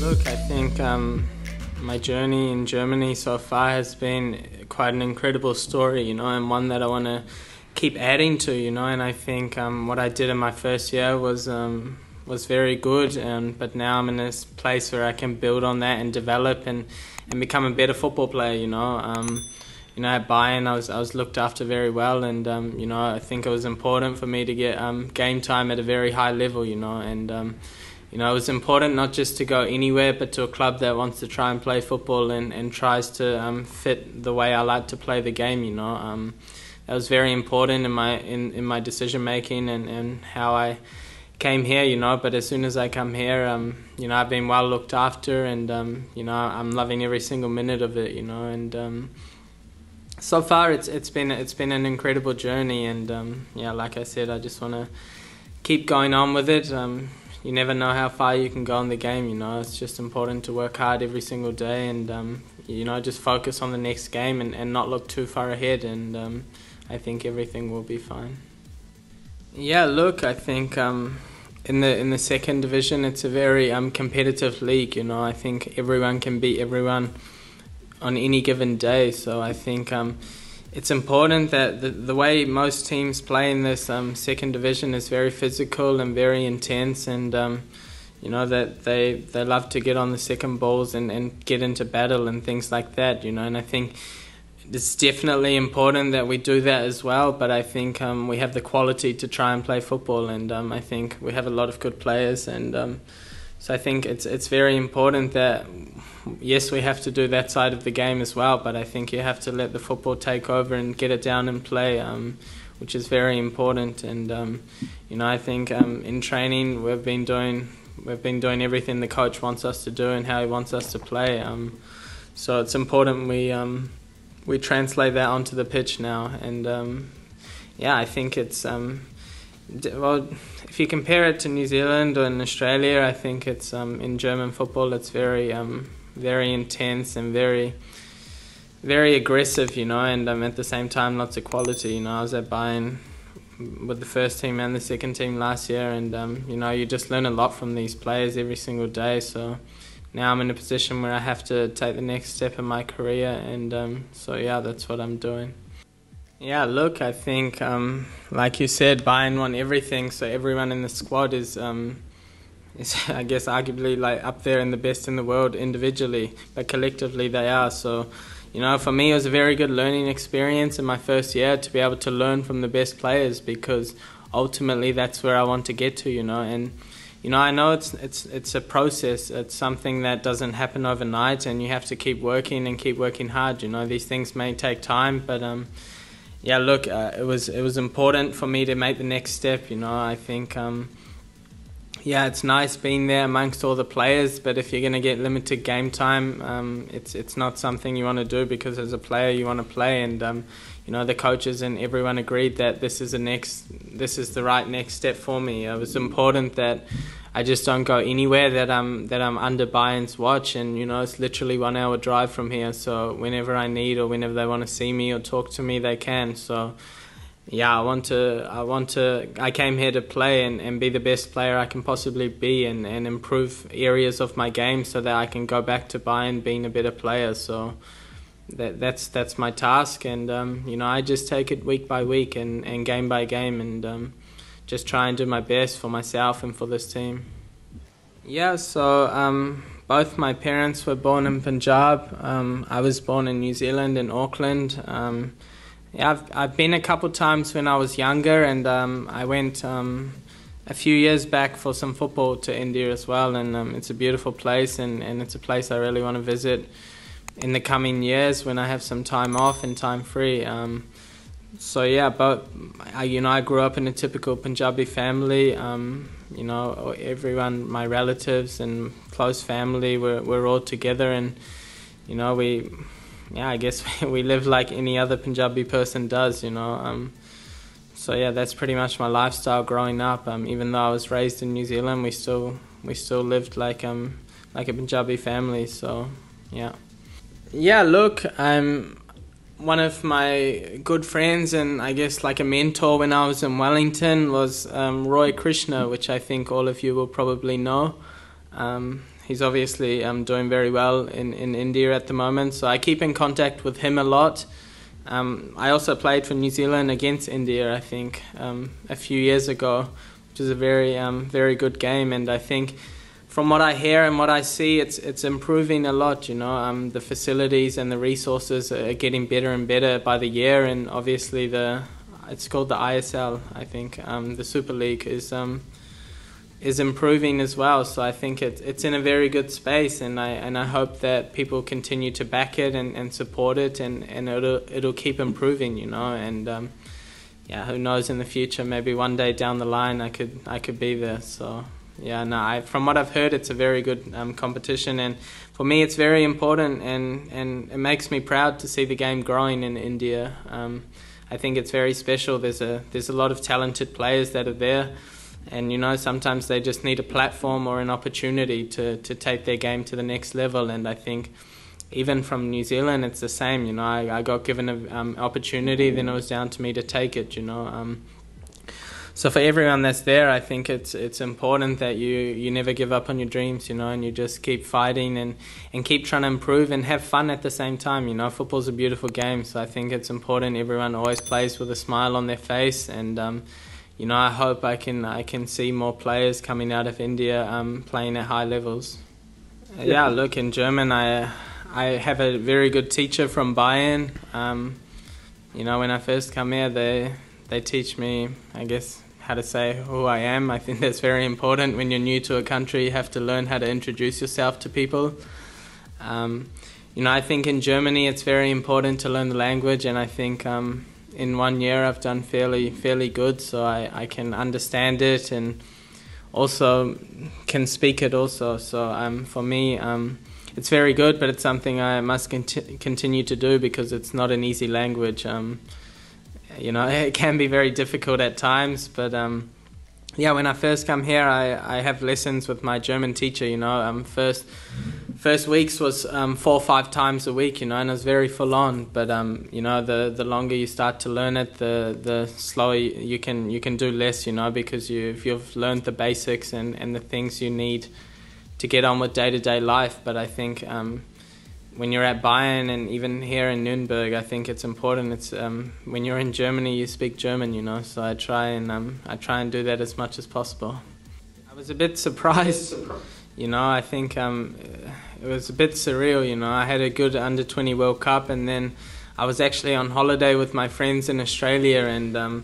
Look, I think my journey in Germany so far has been quite an incredible story, you know, and one that I want to keep adding to, you know. And I think what I did in my first year was very good, but now I'm in this place where I can build on that and develop and become a better football player, you know. You know, at Bayern, I was looked after very well, and you know, I think it was important for me to get game time at a very high level, you know, and. You know, it was important not just to go anywhere, but to a club that wants to try and play football and tries to fit the way I like to play the game, you know. That was very important in my decision making and how I came here, you know. But as soon as I come here, you know, I've been well looked after, and you know, I'm loving every single minute of it, you know. And so far, it's been an incredible journey, and yeah, like I said, I just want to keep going on with it. You never know how far you can go in the game, you know. It's just important to work hard every single day and, you know, just focus on the next game and not look too far ahead, and I think everything will be fine. Yeah, look, I think in the second division it's a very competitive league, you know. I think everyone can beat everyone on any given day, so I think it's important that the way most teams play in this second division is very physical and very intense, and you know, that they love to get on the second balls and get into battle and things like that, you know. And I think it's definitely important that we do that as well, but I think we have the quality to try and play football, and I think we have a lot of good players, and so I think it's very important that, yes, we have to do that side of the game as well, but I think you have to let the football take over and get it down and play, which is very important. And you know, I think in training we've been doing everything the coach wants us to do and how he wants us to play. So it's important we translate that onto the pitch now. And yeah, I think it's. Well, if you compare it to New Zealand or in Australia, I think it's in German football it's very very intense and very aggressive, you know, and at the same time lots of quality, you know. I was at Bayern with the first team and the second team last year, and you know, you just learn a lot from these players every single day. So now I'm in a position where I have to take the next step in my career, and so yeah, that's what I'm doing. Yeah, look, I think, like you said, Bayern won everything, so everyone in the squad is I guess, arguably, like, up there in the best in the world individually, but collectively they are. So, you know, for me it was a very good learning experience in my first year to be able to learn from the best players, because ultimately that's where I want to get to, you know. And, you know, I know it's a process, it's something that doesn't happen overnight, and you have to keep working hard, you know. These things may take time, but... yeah, look, it was important for me to make the next step, you know. I think, yeah, it's nice being there amongst all the players, but if you're going to get limited game time, it's not something you want to do, because as a player you want to play, and you know, the coaches and everyone agreed that this is the right next step for me. It was important that I just don't go anywhere, that I'm under Bayern's watch, and you know, it's literally 1 hour drive from here, so whenever I need or whenever they want to see me or talk to me, they can. So yeah, I came here to play and be the best player I can possibly be, and improve areas of my game so that I can go back to Bayern being a better player. So that's my task, and you know, I just take it week by week and game by game, and just try and do my best for myself and for this team. Yeah, so both my parents were born in Punjab. I was born in New Zealand, in Auckland. Yeah, I've been a couple times when I was younger, and I went a few years back for some football to India as well, and it's a beautiful place, and it's a place I really want to visit in the coming years when I have some time off and time free. So yeah, but you know, I grew up in a typical Punjabi family. You know, everyone, my relatives and close family, we're all together, and you know, yeah, I guess we live like any other Punjabi person does, you know. So yeah, that's pretty much my lifestyle growing up. Even though I was raised in New Zealand, we still lived like a Punjabi family. So yeah. Yeah, look, I'm one of my good friends, and I guess like a mentor when I was in Wellington was Roy Krishna, which I think all of you will probably know. He's obviously doing very well in India at the moment, so I keep in contact with him a lot. I also played for New Zealand against India, I think, a few years ago, which is a very good game. And I think from what I hear and what I see, it's improving a lot, you know. The facilities and the resources are getting better and better by the year, and obviously it's called the ISL, I think. The Super League is improving as well, so I think it's in a very good space, and I hope that people continue to back it and support it, and it'll keep improving, you know. And yeah, who knows, in the future, maybe one day down the line I could be there. So yeah, no, from what I've heard, it's a very good competition, and for me it's very important, and it makes me proud to see the game growing in India. I think it's very special. There's a lot of talented players that are there, and you know, sometimes they just need a platform or an opportunity to take their game to the next level. And I think even from New Zealand, it's the same, you know. I got given an opportunity, then it was down to me to take it, you know. So for everyone that's there, I think it's important that you never give up on your dreams, you know, and you just keep fighting and keep trying to improve and have fun at the same time, you know. Football's a beautiful game, so I think it's important everyone always plays with a smile on their face. And you know, I hope I can see more players coming out of India playing at high levels. Yeah, look, in German, I have a very good teacher from Bayern. You know, when I first come here, they teach me, I guess, how to say who I am. I think that's very important. When you're new to a country, you have to learn how to introduce yourself to people. You know, I think in Germany, it's very important to learn the language, and I think in 1 year I've done fairly good, so I can understand it and also can speak it also. So for me, it's very good, but it's something I must continue to do, because it's not an easy language. You know, it can be very difficult at times, but yeah, when I first come here, I have lessons with my German teacher, you know. First weeks was 4 or 5 times a week, you know, and it was very full on. But you know, the longer you start to learn it, the slower you can do less, you know, because if you've learned the basics and the things you need to get on with day-to-day life. But I think when you're at Bayern and even here in Nuremberg, I think it's important. It's when you're in Germany, you speak German, you know. So I try and do that as much as possible. I was a bit surprised. You know, I think it was a bit surreal, you know. I had a good under-20 World Cup, and then I was actually on holiday with my friends in Australia, and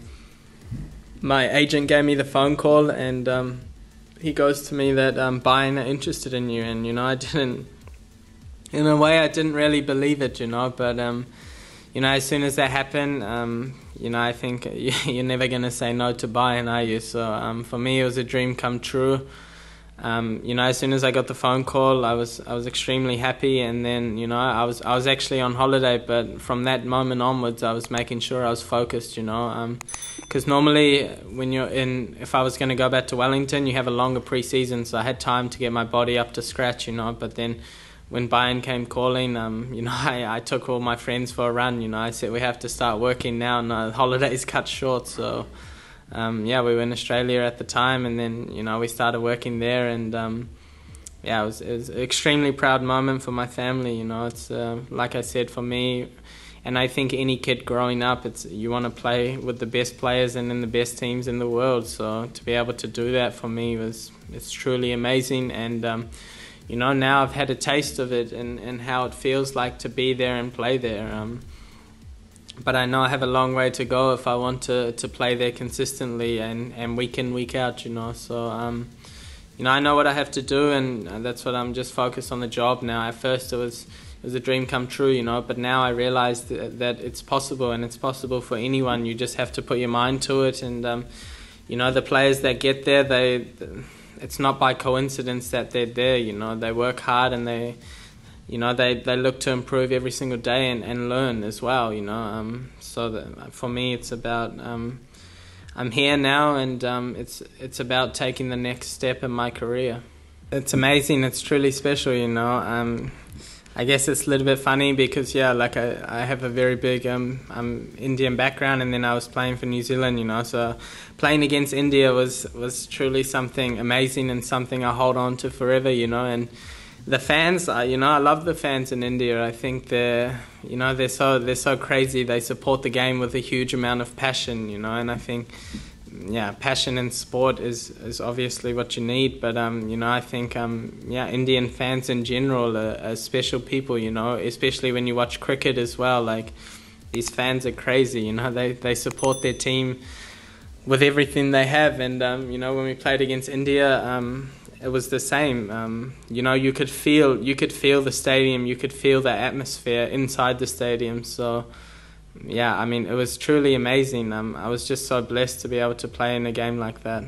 my agent gave me the phone call, and he goes to me that Bayern are interested in you. And, you know, in a way, I didn't really believe it, you know. But, you know, as soon as that happened, you know, I think you're never going to say no to Bayern, are you? So for me, it was a dream come true. You know, as soon as I got the phone call, I was extremely happy. And then, you know, I was actually on holiday, but from that moment onwards, I was making sure I was focused, you know, because normally when you're if I was going to go back to Wellington, you have a longer pre-season, so I had time to get my body up to scratch, you know. But then when Bayern came calling, you know, I took all my friends for a run, you know. I said, we have to start working now, and the holiday's cut short, so... yeah, we were in Australia at the time, and then, you know, we started working there. And yeah, it was an extremely proud moment for my family, you know. It's like I said, for me, and I think any kid growing up, you want to play with the best players and in the best teams in the world. So to be able to do that for me it's truly amazing. And you know, now I've had a taste of it and how it feels like to be there and play there. But I know I have a long way to go if I want to play there consistently and week in, week out, you know. So, you know, I know what I have to do, and that's what I'm just focused on the job now. At first it was a dream come true, you know, but now I realise that it's possible, and it's possible for anyone. You just have to put your mind to it. And, you know, the players that get there, it's not by coincidence that they're there, you know. They work hard, and you know, they look to improve every single day and learn as well, you know. So that, for me, it's about, I'm here now, and it's about taking the next step in my career. It's amazing. It's truly special, you know. I guess it's a little bit funny because, yeah, like I have a very big Indian background, and then I was playing for New Zealand, you know, so playing against India was truly something amazing and something I hold on to forever, you know. And the fans, you know, I love the fans in India. I think they're, you know, they're so crazy. They support the game with a huge amount of passion, you know, and I think, yeah, passion in sport is obviously what you need. But, you know, I think, yeah, Indian fans in general are special people, you know, especially when you watch cricket as well. Like, these fans are crazy, you know, they support their team with everything they have. And, you know, when we played against India, it was the same. You know, you could feel the stadium, you could feel the atmosphere inside the stadium. So, yeah, I mean, it was truly amazing. I was just so blessed to be able to play in a game like that.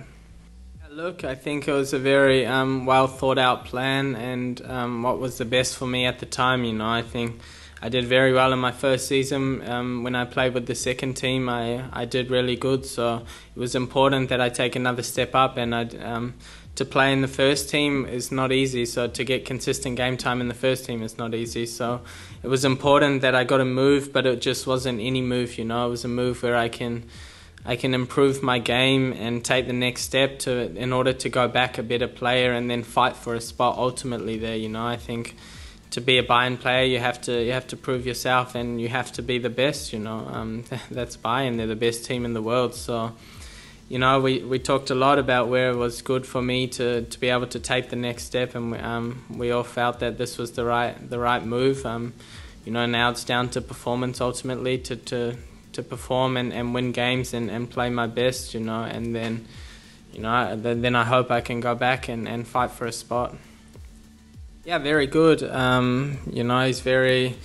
Look, I think it was a very well thought out plan, and what was the best for me at the time, you know. I think I did very well in my first season. When I played with the second team, I did really good, so it was important that I take another step up, and to play in the first team is not easy, so to get consistent game time in the first team is not easy. So it was important that I got a move, but it just wasn't any move, you know. It was a move where I can improve my game and take the next step in order to go back a better player and then fight for a spot ultimately there, you know. I think to be a Bayern player, you have to prove yourself, and you have to be the best, you know. That's Bayern. They're the best team in the world, so. You know, we talked a lot about where it was good for me to be able to take the next step, and we all felt that this was the right move. You know, now it's down to performance ultimately, to perform and win games and play my best, you know, and then, you know, then I hope I can go back and fight for a spot. Yeah, very good. You know, he's very.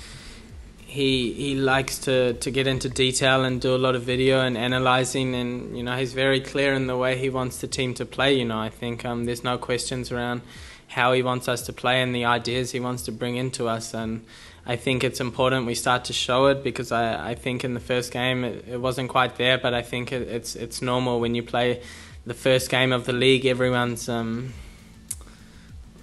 He likes to get into detail and do a lot of video and analysing, and, you know, he's very clear in the way he wants the team to play, you know. I think there's no questions around how he wants us to play and the ideas he wants to bring into us, and I think it's important we start to show it, because I think in the first game it wasn't quite there, but I think it's normal when you play the first game of the league. Everyone's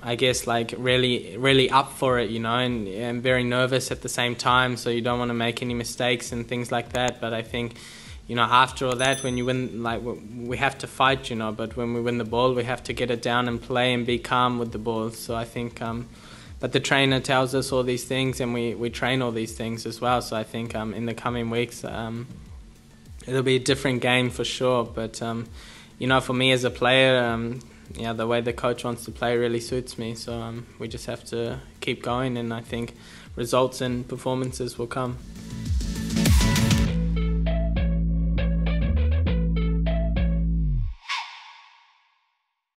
I guess, like, really up for it, you know, and very nervous at the same time, so you don't want to make any mistakes and things like that. But I think, you know, after all that, when you win, like, we have to fight, you know, but when we win the ball, we have to get it down and play and be calm with the ball. So I think, but the trainer tells us all these things, and we train all these things as well. So I think in the coming weeks, it'll be a different game for sure. But, you know, for me as a player, yeah, the way the coach wants to play really suits me, so we just have to keep going, and I think results and performances will come.